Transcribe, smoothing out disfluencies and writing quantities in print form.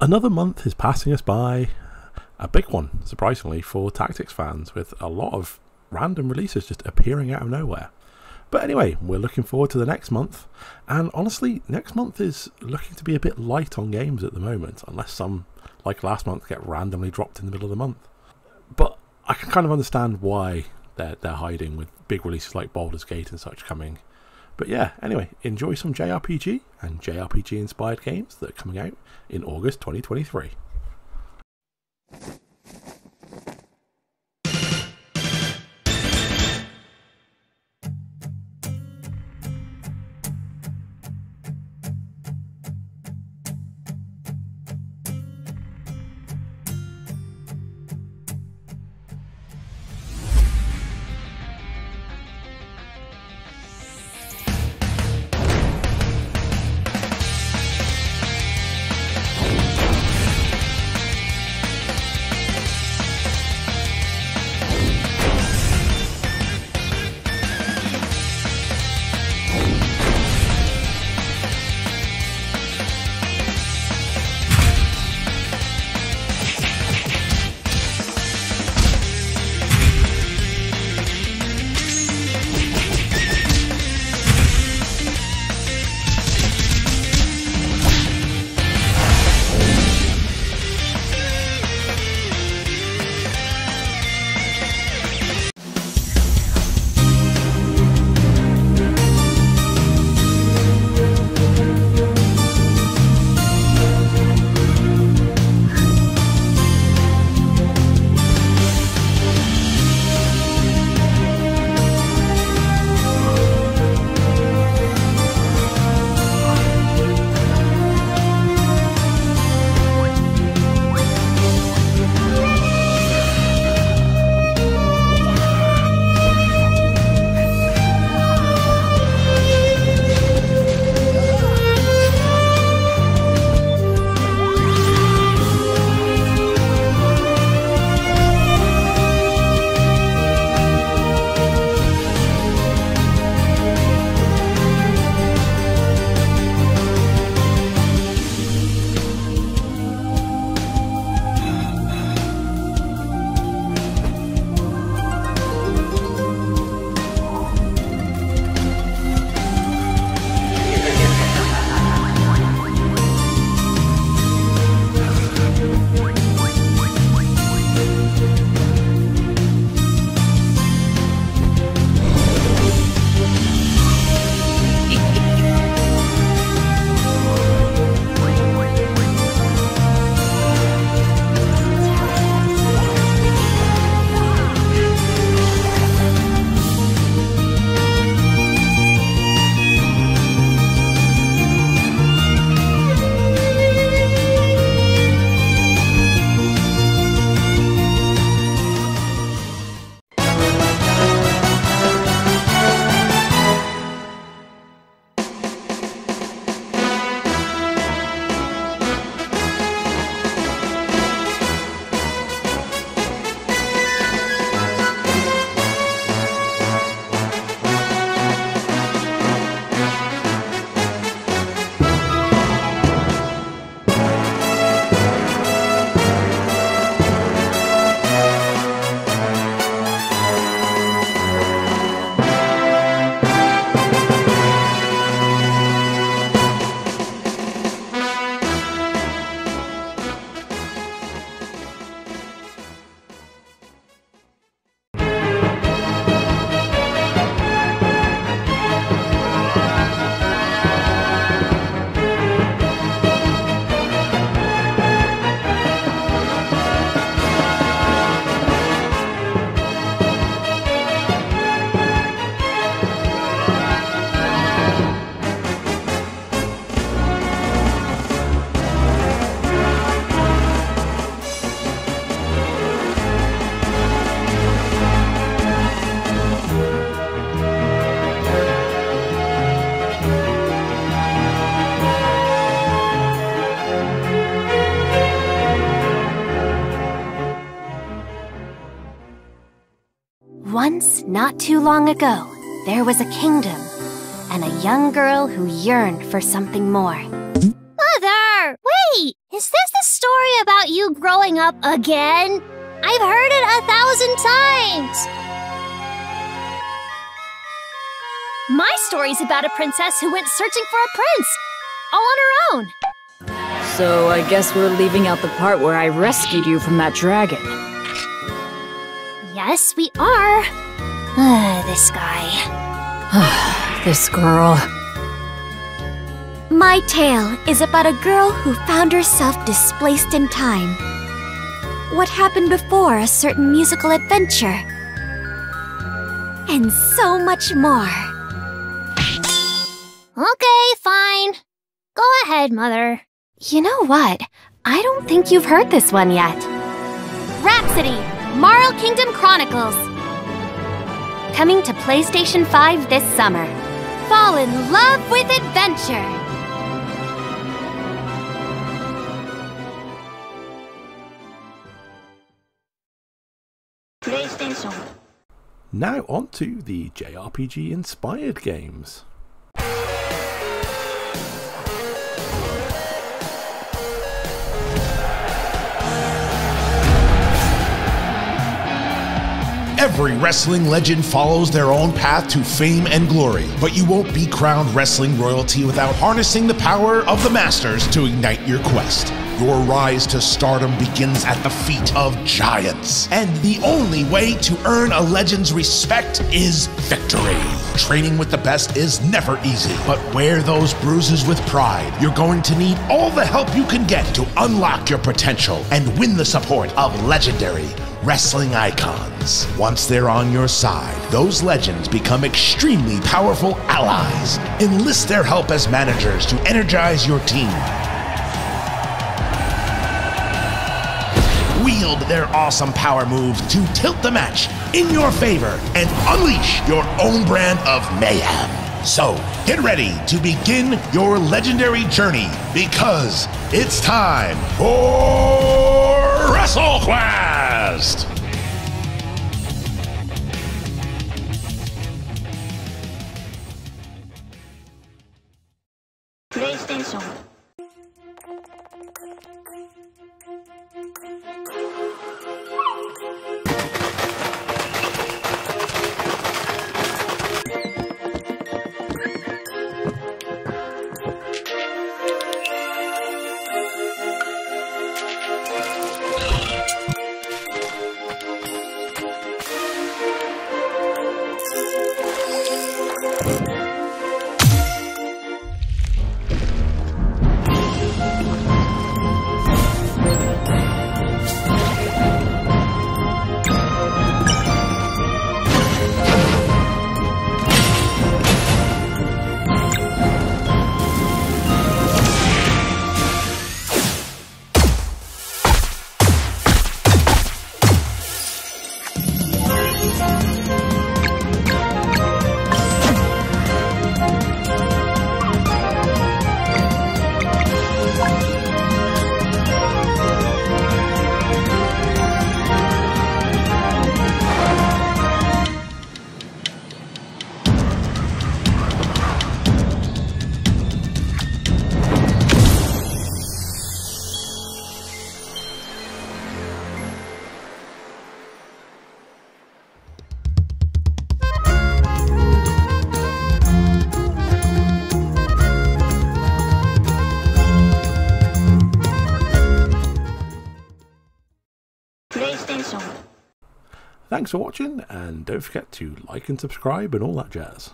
Another month is passing us by, a big one, surprisingly, for Tactics fans, with a lot of random releases just appearing out of nowhere. But anyway, we're looking forward to the next month, and honestly, next month is looking to be a bit light on games at the moment, unless some, like last month, get randomly dropped in the middle of the month. But I can kind of understand why they're hiding with big releases like Baldur's Gate and such coming. But yeah, anyway, enjoy some JRPG and JRPG-inspired games that are coming out in August 2023. Once, not too long ago, there was a kingdom, and a young girl who yearned for something more. Mother! Wait! Is this the story about you growing up again? I've heard it 1,000 times! My story's about a princess who went searching for a prince, all on her own. So I guess we're leaving out the part where I rescued you from that dragon. Yes, we are. This guy. This girl. My tale is about a girl who found herself displaced in time. What happened before a certain musical adventure. And so much more. Okay, fine. Go ahead, Mother. You know what? I don't think you've heard this one yet. Rhapsody: Marl Kingdom Chronicles. Coming to PlayStation 5 this summer. Fall in love with adventure! PlayStation. Now on to the JRPG-inspired games. Every wrestling legend follows their own path to fame and glory, but you won't be crowned wrestling royalty without harnessing the power of the masters to ignite your quest. Your rise to stardom begins at the feet of giants, and the only way to earn a legend's respect is victory. Training with the best is never easy, but wear those bruises with pride. You're going to need all the help you can get to unlock your potential and win the support of legendary wrestling icons. Once they're on your side, those legends become extremely powerful allies. Enlist their help as managers to energize your team. Wield their awesome power moves to tilt the match in your favor and unleash your own brand of mayhem. So, get ready to begin your legendary journey, because it's time for WrestleQuest! PlayStation. Thanks for watching, and don't forget to like and subscribe and all that jazz.